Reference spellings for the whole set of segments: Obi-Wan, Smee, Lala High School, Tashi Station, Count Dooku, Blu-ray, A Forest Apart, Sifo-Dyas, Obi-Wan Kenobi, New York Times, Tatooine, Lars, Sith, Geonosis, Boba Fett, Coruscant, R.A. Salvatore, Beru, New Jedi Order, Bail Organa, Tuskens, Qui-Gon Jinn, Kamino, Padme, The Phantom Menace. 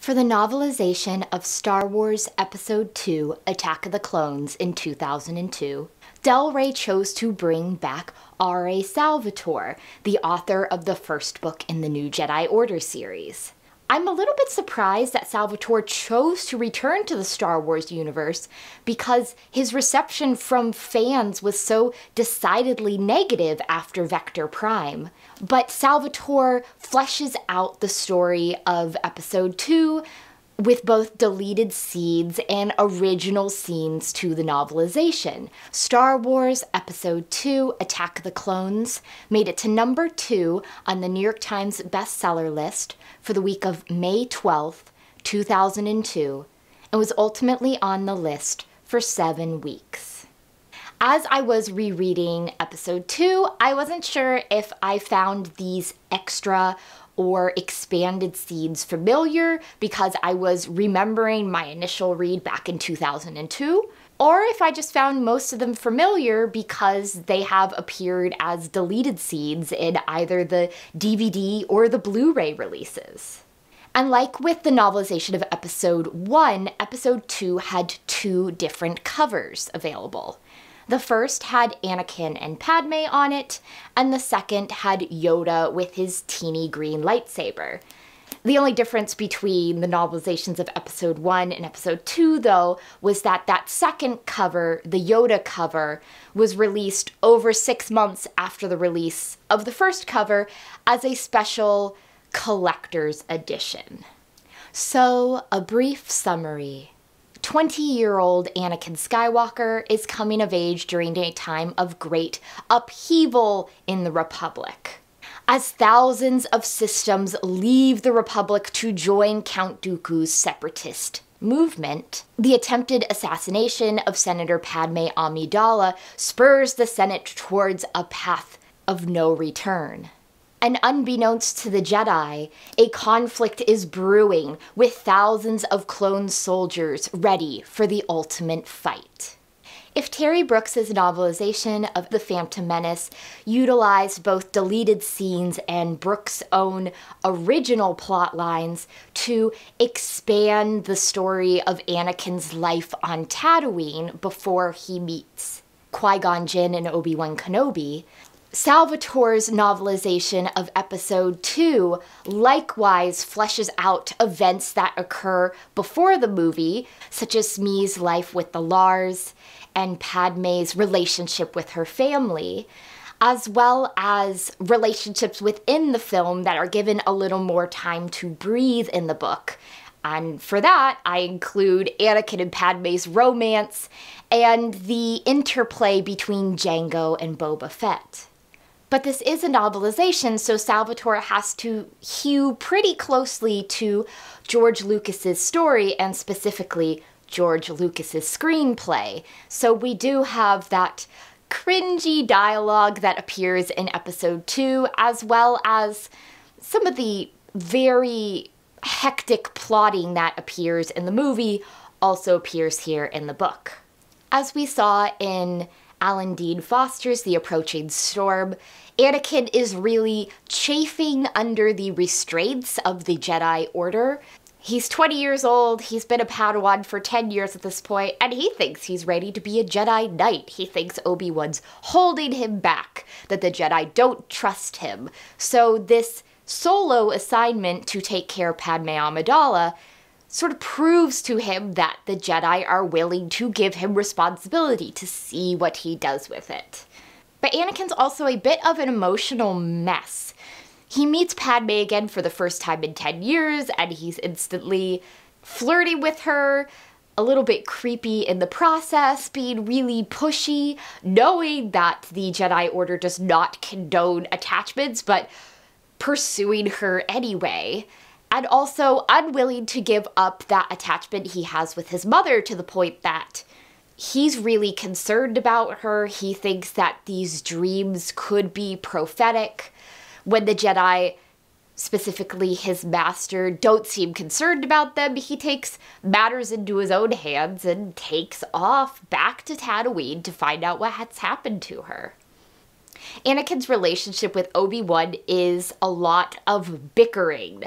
for the novelization of Star Wars Episode II, Attack of the Clones in 2002, Del Rey chose to bring back R.A. Salvatore, the author of the first book in the New Jedi Order series. I'm a little bit surprised that Salvatore chose to return to the Star Wars universe because his reception from fans was so decidedly negative after Vector Prime. But Salvatore fleshes out the story of Episode 2 with both deleted scenes and original scenes to the novelization. Star Wars Episode II, Attack of the Clones, made it to #2 on the New York Times bestseller list for the week of May 12th, 2002, and was ultimately on the list for 7 weeks. As I was rereading Episode II, I wasn't sure if I found these extra or expanded scenes familiar because I was remembering my initial read back in 2002, or if I just found most of them familiar because they have appeared as deleted scenes in either the DVD or the Blu-ray releases. And like with the novelization of Episode 1, Episode 2 had 2 different covers available. The first had Anakin and Padme on it, and the second had Yoda with his teeny green lightsaber. The only difference between the novelizations of Episode 1 and Episode 2, though, was that that second cover, the Yoda cover, was released over 6 months after the release of the first cover as a special collector's edition. So, a brief summary. 20-year-old Anakin Skywalker is coming of age during a time of great upheaval in the Republic. As thousands of systems leave the Republic to join Count Dooku's separatist movement, the attempted assassination of Senator Padme Amidala spurs the Senate towards a path of no return. And unbeknownst to the Jedi, a conflict is brewing with thousands of clone soldiers ready for the ultimate fight. If Terry Brooks's novelization of The Phantom Menace utilized both deleted scenes and Brooks' own original plot lines to expand the story of Anakin's life on Tatooine before he meets Qui-Gon Jinn and Obi-Wan Kenobi, Salvatore's novelization of Episode 2 likewise fleshes out events that occur before the movie, such as Smee's life with the Lars and Padme's relationship with her family, as well as relationships within the film that are given a little more time to breathe in the book. And for that, I include Anakin and Padme's romance and the interplay between Jango and Boba Fett. But this is a novelization, so Salvatore has to hew pretty closely to George Lucas's story and specifically George Lucas's screenplay. So we do have that cringy dialogue that appears in Episode 2, as well as some of the very hectic plotting that appears in the movie also appears here in the book. As we saw in Alan Dean Foster's The Approaching Storm, Anakin is really chafing under the restraints of the Jedi Order. He's 20 years old, he's been a Padawan for 10 years at this point, and he thinks he's ready to be a Jedi Knight. He thinks Obi-Wan's holding him back, that the Jedi don't trust him. So this solo assignment to take care of Padme Amidala sort of proves to him that the Jedi are willing to give him responsibility to see what he does with it. But Anakin's also a bit of an emotional mess. He meets Padme again for the first time in 10 years, and he's instantly flirting with her, a little bit creepy in the process, being really pushy, knowing that the Jedi Order does not condone attachments, but pursuing her anyway, and also unwilling to give up that attachment he has with his mother to the point that he's really concerned about her. He thinks that these dreams could be prophetic when the Jedi, specifically his master, don't seem concerned about them. He takes matters into his own hands and takes off back to Tatooine to find out what has happened to her. Anakin's relationship with Obi-Wan is a lot of bickering.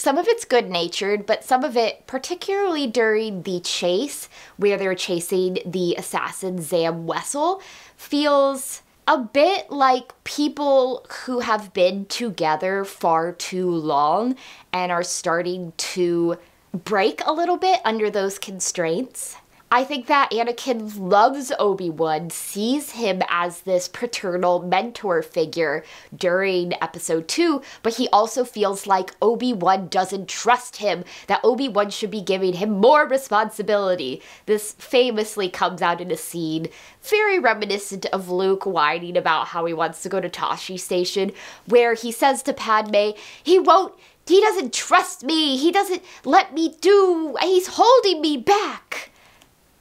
Some of it's good-natured, but some of it, particularly during the chase, where they're chasing the assassin Zam Wesell, feels a bit like people who have been together far too long and are starting to break a little bit under those constraints. I think that Anakin loves Obi-Wan, sees him as this paternal mentor figure during Episode 2, but he also feels like Obi-Wan doesn't trust him, that Obi-Wan should be giving him more responsibility. This famously comes out in a scene very reminiscent of Luke whining about how he wants to go to Tashi Station, where he says to Padme, he doesn't trust me, he doesn't let me do, he's holding me back.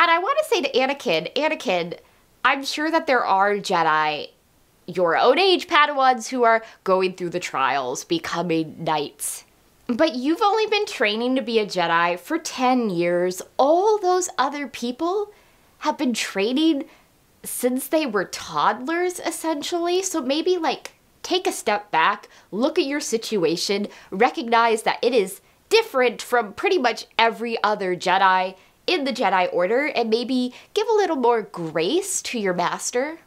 And I want to say to Anakin, Anakin, I'm sure that there are Jedi your own age Padawans who are going through the trials, becoming knights. But you've only been training to be a Jedi for 10 years. All those other people have been training since they were toddlers, essentially. So maybe, like, take a step back, look at your situation, recognize that it is different from pretty much every other Jedi in the Jedi Order, and maybe give a little more grace to your master.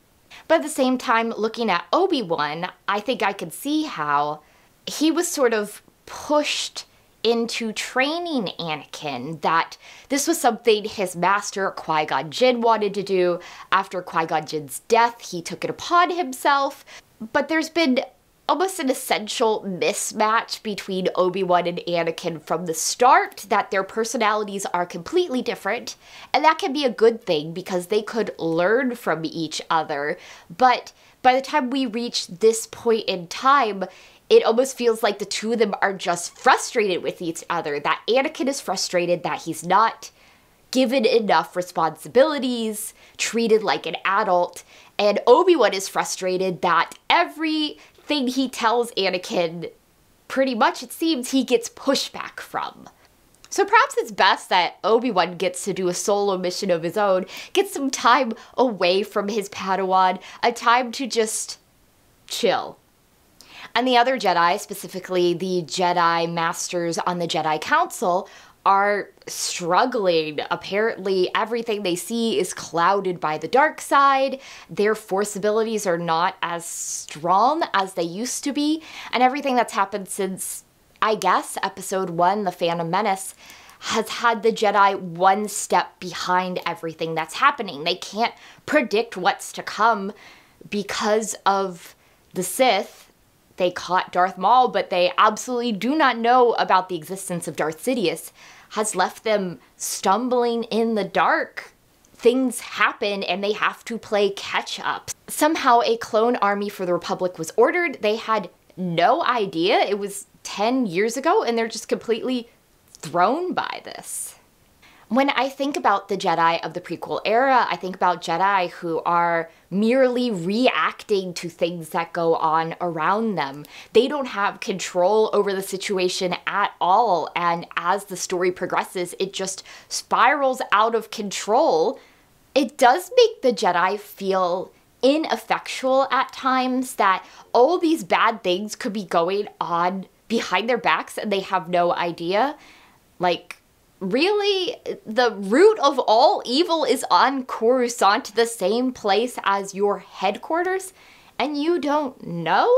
But at the same time, looking at Obi-Wan, I think I could see how he was sort of pushed into training Anakin, that this was something his master, Qui-Gon Jinn, wanted to do. After Qui-Gon Jinn's death, he took it upon himself. But there's been almost an essential mismatch between Obi-Wan and Anakin from the start, that their personalities are completely different, and that can be a good thing because they could learn from each other. But by the time we reach this point in time, it almost feels like the two of them are just frustrated with each other, that Anakin is frustrated that he's not given enough responsibilities, treated like an adult, and Obi-Wan is frustrated that every thing he tells Anakin, pretty much it seems, he gets pushback from. So perhaps it's best that Obi-Wan gets to do a solo mission of his own, get some time away from his Padawan, a time to just chill. And the other Jedi, specifically the Jedi Masters on the Jedi Council, are struggling. Apparently, everything they see is clouded by the dark side. Their force abilities are not as strong as they used to be. And everything that's happened since, I guess, Episode 1, The Phantom Menace, has had the Jedi one step behind everything that's happening. They can't predict what's to come because of the Sith. They caught Darth Maul, but they absolutely do not know about the existence of Darth Sidious, has left them stumbling in the dark. Things happen and they have to play catch up. Somehow a clone army for the Republic was ordered. They had no idea. It was 10 years ago and they're just completely thrown by this. When I think about the Jedi of the prequel era, I think about Jedi who are merely reacting to things that go on around them. They don't have control over the situation at all, and as the story progresses, it just spirals out of control. It does make the Jedi feel ineffectual at times, that all these bad things could be going on behind their backs and they have no idea. Like, really, the root of all evil is on Coruscant, the same place as your headquarters, and you don't know?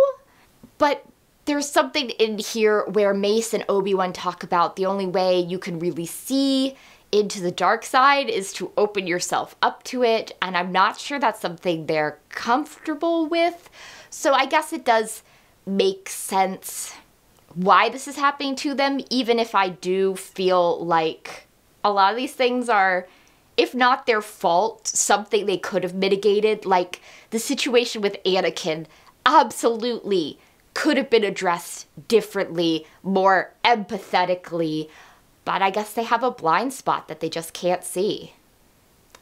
But there's something in here where Mace and Obi-Wan talk about the only way you can really see into the dark side is to open yourself up to it, and I'm not sure that's something they're comfortable with. So I guess it does make sense why this is happening to them, even if I do feel like a lot of these things are, if not their fault, something they could have mitigated. Like, the situation with Anakin absolutely could have been addressed differently, more empathetically, but I guess they have a blind spot that they just can't see.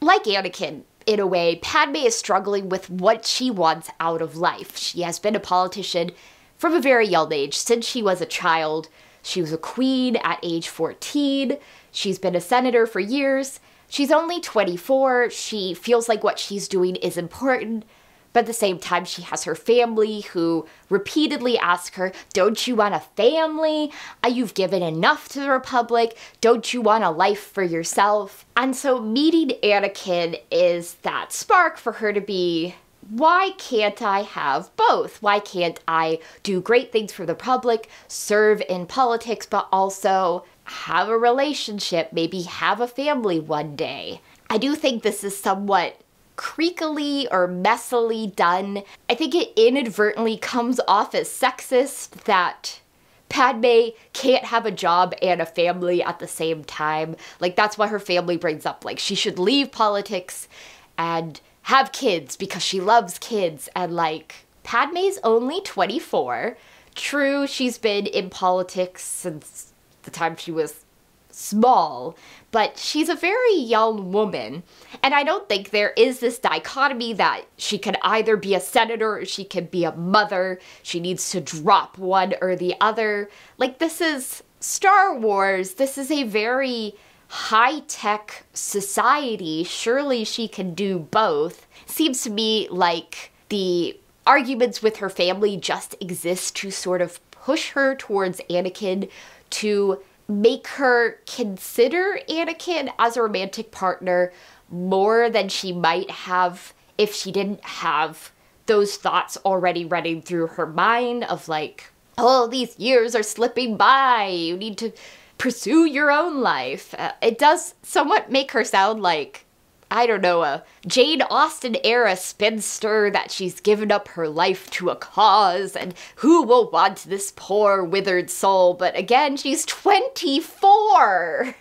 Like Anakin, in a way, Padme is struggling with what she wants out of life. She has been a politician from a very young age. Since she was a child, she was a queen at age 14. She's been a senator for years. She's only 24. She feels like what she's doing is important. But at the same time, she has her family who repeatedly ask her, don't you want a family? You've given enough to the Republic. Don't you want a life for yourself? And so meeting Anakin is that spark for her to be, why can't I have both? Why can't I do great things for the public, serve in politics, but also have a relationship, maybe have a family one day? I do think this is somewhat creakily or messily done. I think it inadvertently comes off as sexist that Padme can't have a job and a family at the same time. Like, that's why her family brings up, like, she should leave politics and have kids because she loves kids. And like, Padme's only 24. True, she's been in politics since the time she was small, but she's a very young woman. And I don't think there is this dichotomy that she can either be a senator or she can be a mother. She needs to drop one or the other. Like, this is Star Wars. This is a very high-tech society. Surely she can do both. Seems to me like the arguments with her family just exist to sort of push her towards Anakin, to make her consider Anakin as a romantic partner more than she might have if she didn't have those thoughts already running through her mind of like, oh, these years are slipping by, you need to pursue your own life. It does somewhat make her sound like, I don't know, a Jane Austen-era spinster that she's given up her life to a cause, and who will want this poor withered soul? But again, she's 24!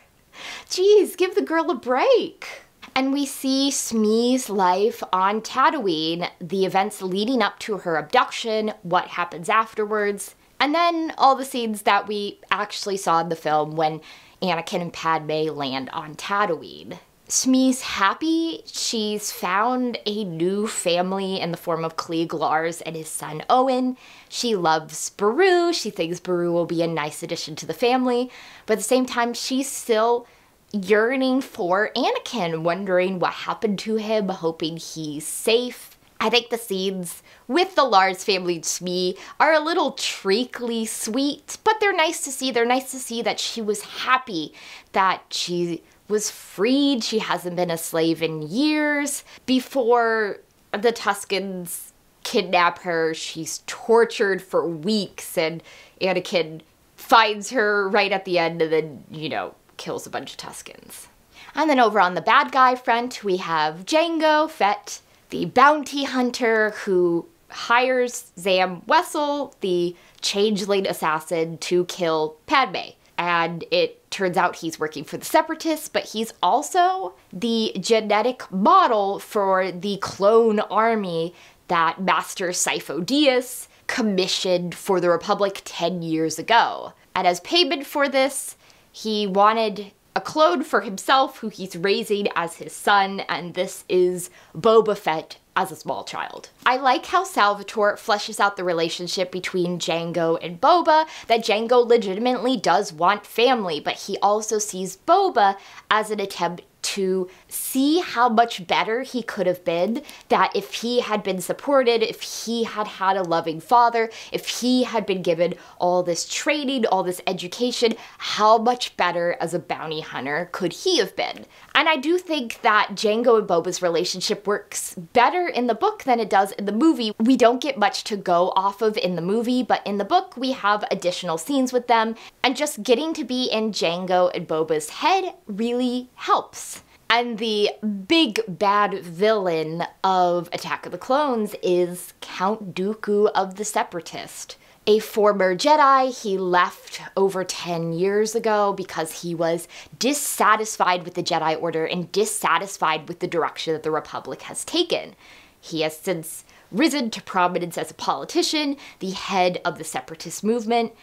Jeez, give the girl a break! And we see Smee's life on Tatooine, the events leading up to her abduction, what happens afterwards, and then all the scenes that we actually saw in the film when Anakin and Padme land on Tatooine. Smee's happy. She's found a new family in the form of Klieg Lars and his son Owen. She loves Beru. She thinks Beru will be a nice addition to the family. But at the same time, she's still yearning for Anakin, wondering what happened to him, hoping he's safe. I think the scenes with the Lars family and Smee are a little treacly sweet, but they're nice to see. They're nice to see that she was happy, that she was freed. She hasn't been a slave in years. Before the Tuskens kidnap her, she's tortured for weeks, and Anakin finds her right at the end and then, you know, kills a bunch of Tuskens. And then over on the bad guy front, we have Jango Fett, the bounty hunter who hires Zam Wesell, the changeling assassin, to kill Padme. And it turns out he's working for the Separatists, but he's also the genetic model for the clone army that Master Sifo-Dyas commissioned for the Republic 10 years ago. And as payment for this, he wanted a clone for himself who he's raising as his son, and this is Boba Fett as a small child. I like how Salvatore fleshes out the relationship between Jango and Boba, that Jango legitimately does want family, but he also sees Boba as an attempt to see how much better he could have been, that if he had been supported, if he had had a loving father, if he had been given all this training, all this education, how much better as a bounty hunter could he have been? And I do think that Jango and Boba's relationship works better in the book than it does in the movie. We don't get much to go off of in the movie, but in the book we have additional scenes with them, and just getting to be in Jango and Boba's head really helps. And the big bad villain of Attack of the Clones is Count Dooku of the Separatist. A former Jedi, he left over 10 years ago because he was dissatisfied with the Jedi Order and dissatisfied with the direction that the Republic has taken. He has since risen to prominence as a politician, the head of the Separatist movement.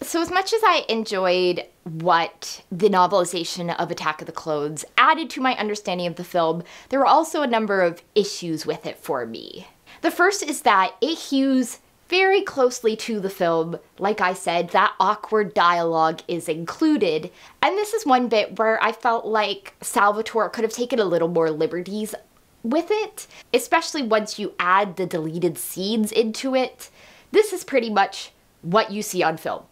So as much as I enjoyed what the novelization of Attack of the Clones added to my understanding of the film, there were also a number of issues with it for me. The first is that it hews very closely to the film. Like I said, that awkward dialogue is included. And this is one bit where I felt like Salvatore could have taken a little more liberties with it, especially once you add the deleted scenes into it. This is pretty much what you see on film,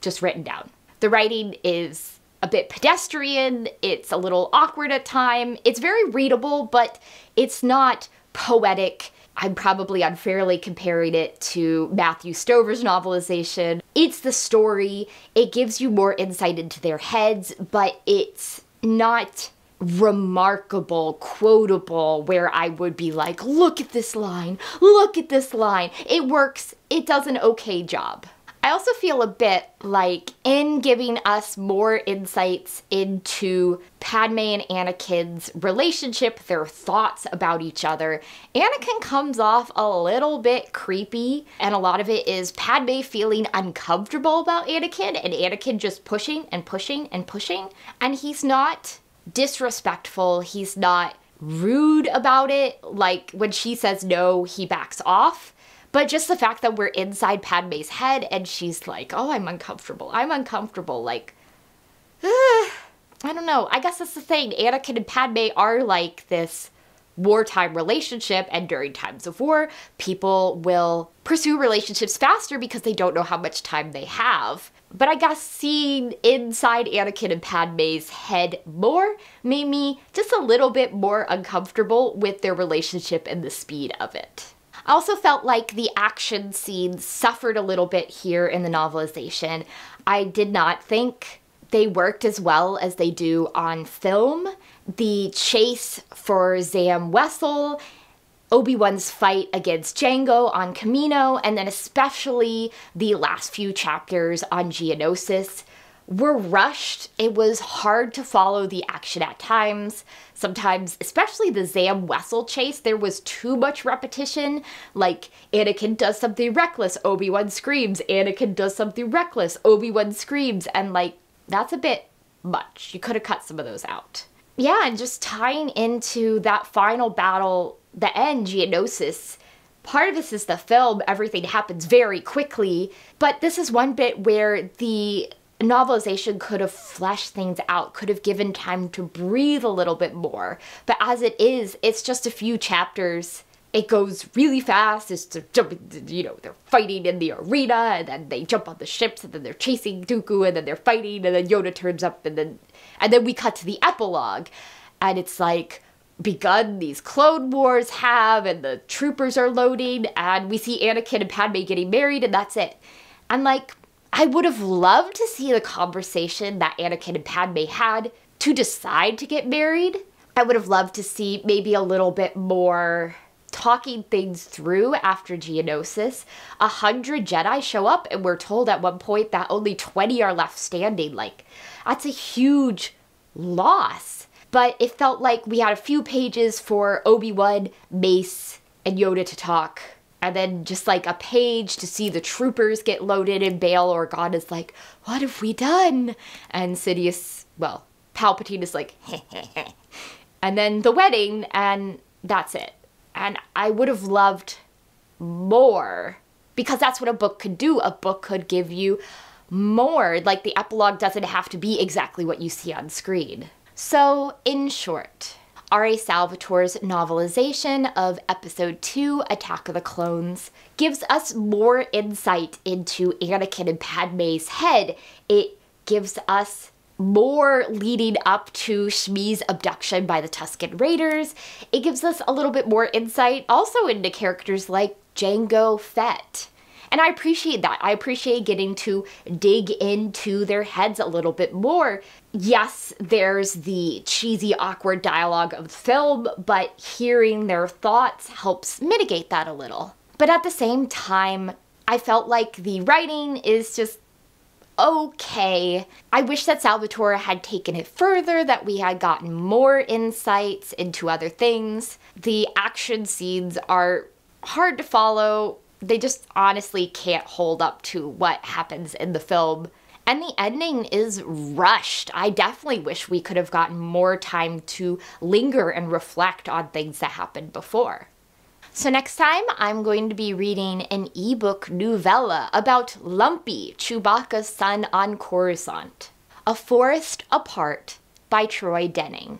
just written down. The writing is a bit pedestrian, it's a little awkward at times, it's very readable, but it's not poetic. I'm probably unfairly comparing it to Matthew Stover's novelization. It's the story, it gives you more insight into their heads, but it's not remarkable, quotable, where I would be like, look at this line, look at this line. It works, it does an okay job. I also feel a bit like in giving us more insights into Padme and Anakin's relationship, their thoughts about each other, Anakin comes off a little bit creepy, and a lot of it is Padme feeling uncomfortable about Anakin and Anakin just pushing and pushing and pushing, and he's not disrespectful, he's not rude about it. Like when she says no, he backs off. But just the fact that we're inside Padme's head and she's like, oh, I'm uncomfortable, like, I don't know. I guess that's the thing. Anakin and Padme are like this wartime relationship, and during times of war, people will pursue relationships faster because they don't know how much time they have. But I guess seeing inside Anakin and Padme's head more made me just a little bit more uncomfortable with their relationship and the speed of it. I also felt like the action scenes suffered a little bit here in the novelization. I did not think they worked as well as they do on film. The chase for Zam Wesell, Obi-Wan's fight against Jango on Kamino, and then especially the last few chapters on Geonosis were rushed. It was hard to follow the action at times. Sometimes, especially the Zam Wesell chase, there was too much repetition. Like, Anakin does something reckless, Obi-Wan screams. Anakin does something reckless, Obi-Wan screams. And like, that's a bit much. You could have cut some of those out. Yeah, and just tying into that final battle, the end, Geonosis, part of this is the film, everything happens very quickly, but this is one bit where the novelization could have fleshed things out, could have given time to breathe a little bit more. But as it is, it's just a few chapters. It goes really fast, it's, you know, they're fighting in the arena, and then they jump on the ships, and then they're chasing Dooku, and then they're fighting, and then Yoda turns up, and then we cut to the epilogue. And it's like, begun, these clone wars have, and the troopers are loading, and we see Anakin and Padme getting married, and that's it. And like, I would have loved to see the conversation that Anakin and Padme had to decide to get married. I would have loved to see maybe a little bit more talking things through after Geonosis. 100 Jedi show up, and we're told at one point that only 20 are left standing. Like, that's a huge loss. But it felt like we had a few pages for Obi-Wan, Mace, and Yoda to talk. And then just like a page to see the troopers get loaded, and Bail Organa is like, what have we done? And Sidious, well, Palpatine is like, and then the wedding, and that's it. And I would have loved more, because that's what a book could do. A book could give you more. Like, the epilogue doesn't have to be exactly what you see on screen. So, in short, R.A. Salvatore's novelization of Episode II, Attack of the Clones, gives us more insight into Anakin and Padme's head. It gives us more leading up to Shmi's abduction by the Tusken Raiders. It gives us a little bit more insight also into characters like Jango Fett. And I appreciate that. I appreciate getting to dig into their heads a little bit more. Yes, there's the cheesy, awkward dialogue of the film, but hearing their thoughts helps mitigate that a little. But at the same time, I felt like the writing is just okay. I wish that Salvatore had taken it further, that we had gotten more insights into other things. The action scenes are hard to follow. They just honestly can't hold up to what happens in the film. And the ending is rushed. I definitely wish we could have gotten more time to linger and reflect on things that happened before. So next time, I'm going to be reading an ebook novella about Lumpy, Chewbacca's son on Coruscant, A Forest Apart by Troy Denning.